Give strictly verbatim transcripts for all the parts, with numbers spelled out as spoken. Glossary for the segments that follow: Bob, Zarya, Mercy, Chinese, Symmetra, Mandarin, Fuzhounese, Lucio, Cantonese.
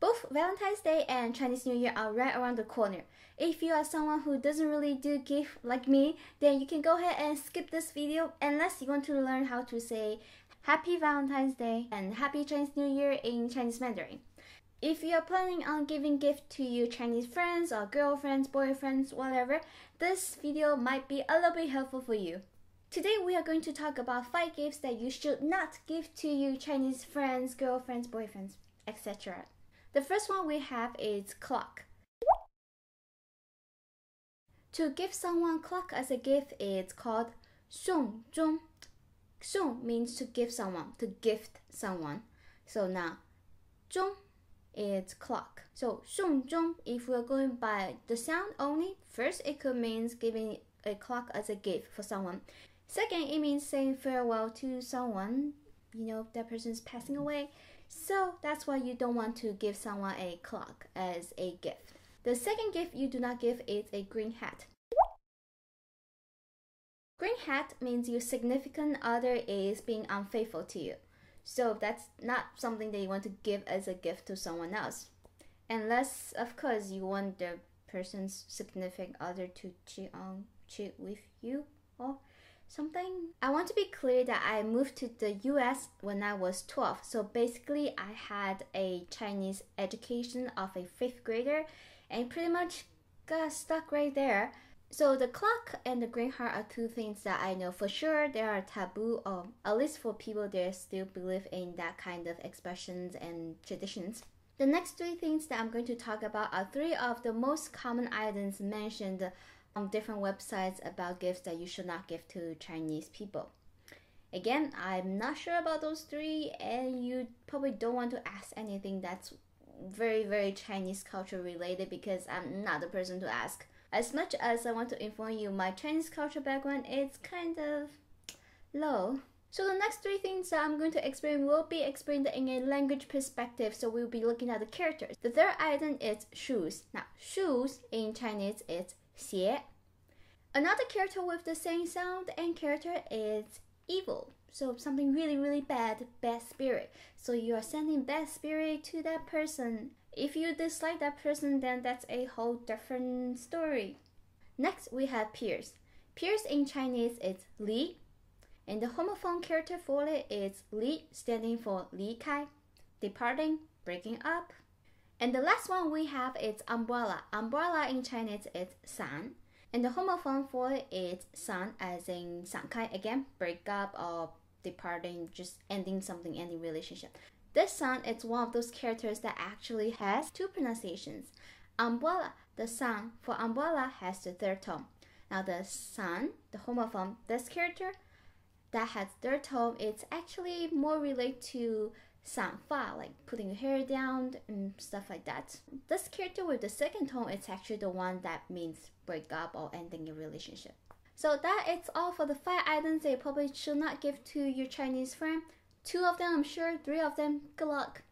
Both Valentine's Day and Chinese New Year are right around the corner. If you are someone who doesn't really do gift like me, then you can go ahead and skip this video unless you want to learn how to say Happy Valentine's Day and Happy Chinese New Year in Chinese Mandarin. If you are planning on giving gift to your Chinese friends or girlfriends, boyfriends, whatever, this video might be a little bit helpful for you. Today we are going to talk about five gifts that you should not give to your Chinese friends, girlfriends, boyfriends, et cetera. The first one we have is clock. To give someone clock as a gift, it's called song zhong. Song means to give someone, to gift someone. So now, zhong is clock. So song zhong, if we're going by the sound only, first it could mean giving a clock as a gift for someone. Second, it means saying farewell to someone. You know, that person is passing away. So that's why you don't want to give someone a clock as a gift. The second gift you do not give is a green hat. Green hat means your significant other is being unfaithful to you. So that's not something that you want to give as a gift to someone else. Unless, of course, you want the person's significant other to cheat on, cheat with you or something. I want to be clear that I moved to the U S when I was twelve, so basically I had a Chinese education of a fifth grader and pretty much got stuck right there. So the clock and the green heart are two things that I know for sure they are taboo, or at least for people that still believe in that kind of expressions and traditions. The next three things that I'm going to talk about are three of the most common items mentioned on different websites about gifts that you should not give to Chinese people. Again, I'm not sure about those three, and you probably don't want to ask anything that's very, very Chinese culture related, because I'm not the person to ask. As much as I want to inform you, my Chinese culture background is kind of low. So the next three things that I'm going to explain will be explained in a language perspective, so we'll be looking at the characters. The third item is shoes. Now, shoes in Chinese is xie. Another character with the same sound and character is evil. So something really, really bad, bad spirit. So you are sending bad spirit to that person. If you dislike that person, then that's a whole different story. Next, we have pierce. Pierce in Chinese is li. And the homophone character for it is li, standing for li kai, departing, breaking up. And the last one we have is umbrella. Umbrella in Chinese is san. And the homophone for it is san, as in sankai, again, break up or departing, just ending something, ending relationship. This san is one of those characters that actually has two pronunciations. Umbrella, the san for umbrella has the third tone. Now the san, the homophone, this character that has third tone, it's actually more related to sanfa, like putting your hair down and stuff like that. This character with the second tone is actually the one that means break up or ending a relationship. So that is all for the five items that you probably should not give to your Chinese friend. Two of them, I'm sure, three of them, good luck.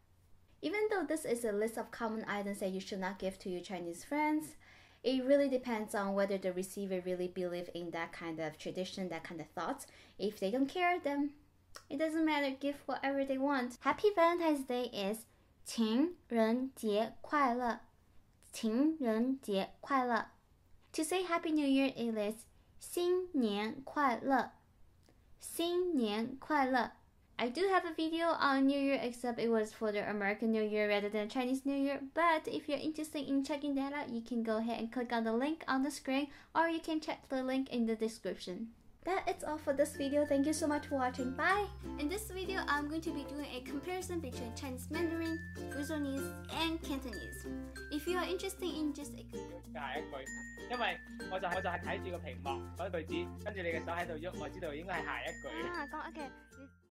Even though this is a list of common items that you should not give to your Chinese friends, it really depends on whether the receiver really believes in that kind of tradition, that kind of thoughts. If they don't care, then it doesn't matter, give whatever they want. Happy Valentine's Day is 情人节快乐. 情人节快乐. To say Happy New Year, it is 新年快乐. 新年快乐. I do have a video on New Year, except it was for the American New Year rather than Chinese New Year. But if you're interested in checking that out, you can go ahead and click on the link on the screen, or you can check the link in the description. That is all for this video. Thank you so much for watching. Bye! In this video, I'm going to be doing a comparison between Chinese Mandarin, Fuzhounese, and Cantonese. If you are interested in just...